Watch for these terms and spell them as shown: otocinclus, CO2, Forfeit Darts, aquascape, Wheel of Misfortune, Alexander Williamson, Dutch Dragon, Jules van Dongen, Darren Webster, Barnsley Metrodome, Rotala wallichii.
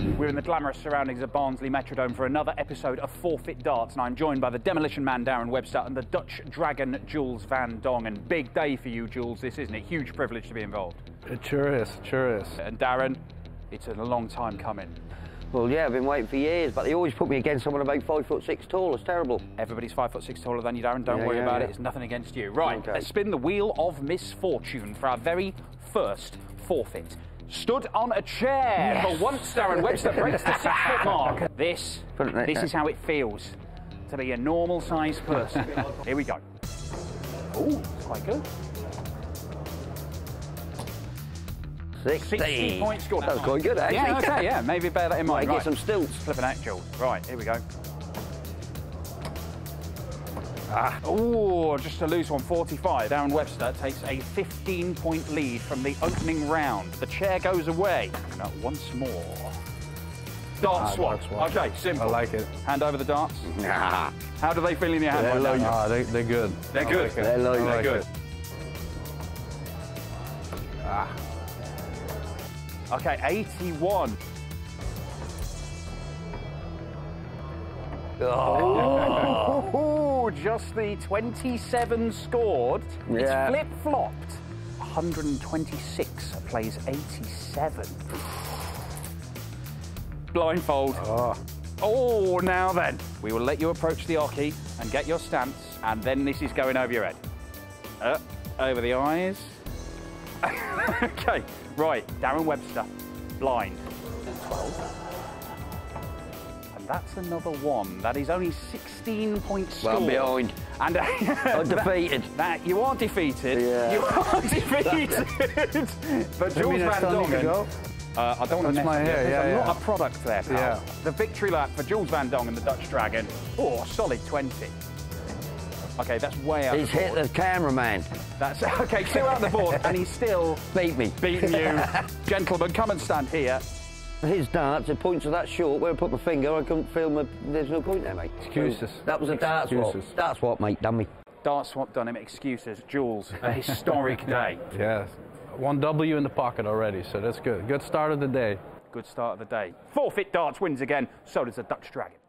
We're in the glamorous surroundings of Barnsley Metrodome for another episode of Forfeit Darts, and I'm joined by the demolition man Darren Webster and the Dutch Dragon Jules van Dongen. Big day for you, Jules, this, isn't it? Huge privilege to be involved. It sure is, it sure is. And Darren, it's a long time coming. Well, yeah, I've been waiting for years, but they always put me against someone about 5'6" tall. It's terrible. Everybody's 5'6" taller than you, Darren. Don't worry about it. It's nothing against you. Right, okay. Let's spin the Wheel of Misfortune for our very first forfeit. Stood on a chair for once, Darren Webster breaks the 6 foot mark. This is how it feels to be a normal-sized person. Here we go. Oh, quite good. 60 points scored. That was quite good, actually. Yeah, okay, yeah. Maybe bear that in mind. Right. Get some stilts. Flipping actual. Right, here we go. Oh, just a loose one, 45. Darren Webster takes a 15-point lead from the opening round. The chair goes away. Now, once more. Dart swap. Okay, simple. I like it. Hand over the darts. Nah. How do they feel in your hand? They're good. They're good. They're good. Okay, 81. Oh, just the 27 scored. Yeah. It's flip-flopped. 126 plays 87. Blindfold. Oh, now then. We will let you approach the Archie and get your stance, and then this is going over your head. Up, over the eyes. Okay, right, Darren Webster, blind. 12. That's another one. That is only 16 points scored. Well behind. And defeated. You are defeated. Yeah. You are defeated. But Jules van Dongen. I don't want to mess with it. I'm not a product there, pal. Yeah. The victory lap for Jules van Dongen and the Dutch Dragon. Oh, solid 20. Okay, that's way out. He's hit the cameraman. That's okay. Still out the board, and he's still beat me. Beating you, gentlemen. Come and stand here. His darts, the points are that short. Where I put my finger, I couldn't feel my... There's no point there, mate. Excuses. That was a dart swap. Dart swap, mate, done me. Dart swap done him, excuses. Jules, a historic day. Yes. One W in the pocket already, so that's good. Good start of the day. Good start of the day. Forfeit Darts wins again, so does the Dutch Dragon.